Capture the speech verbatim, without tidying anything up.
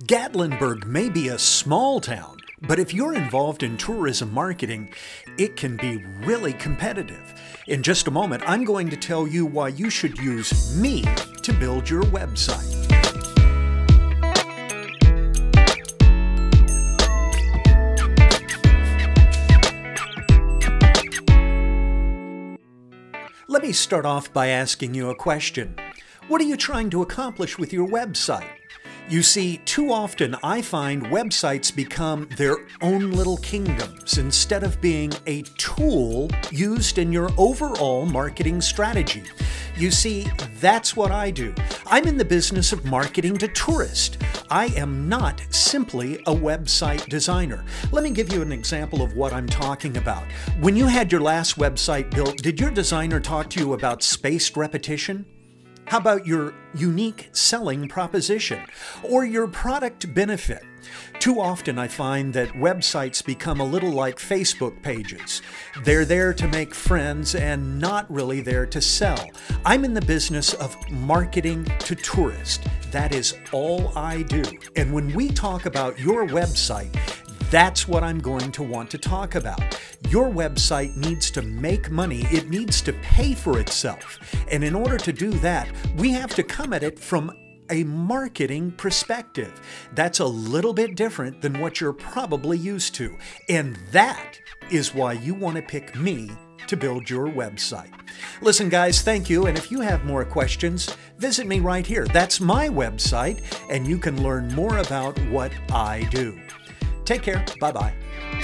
Gatlinburg may be a small town, but if you're involved in tourism marketing, it can be really competitive. In just a moment, I'm going to tell you why you should use me to build your website. Let me start off by asking you a question. What are you trying to accomplish with your website? You see, too often I find websites become their own little kingdoms instead of being a tool used in your overall marketing strategy. You see, that's what I do. I'm in the business of marketing to tourists. I am not simply a website designer. Let me give you an example of what I'm talking about. When you had your last website built, did your designer talk to you about spaced repetition? How about your unique selling proposition or your product benefit? Too often I find that websites become a little like Facebook pages. They're there to make friends and not really there to sell. I'm in the business of marketing to tourists. That is all I do. And when we talk about your website, that's what I'm going to want to talk about. Your website needs to make money. It needs to pay for itself. And in order to do that, we have to come at it from a marketing perspective. That's a little bit different than what you're probably used to. And that is why you want to pick me to build your website. Listen, guys, thank you. And if you have more questions, visit me right here. That's my website, and you can learn more about what I do. Take care. Bye-bye.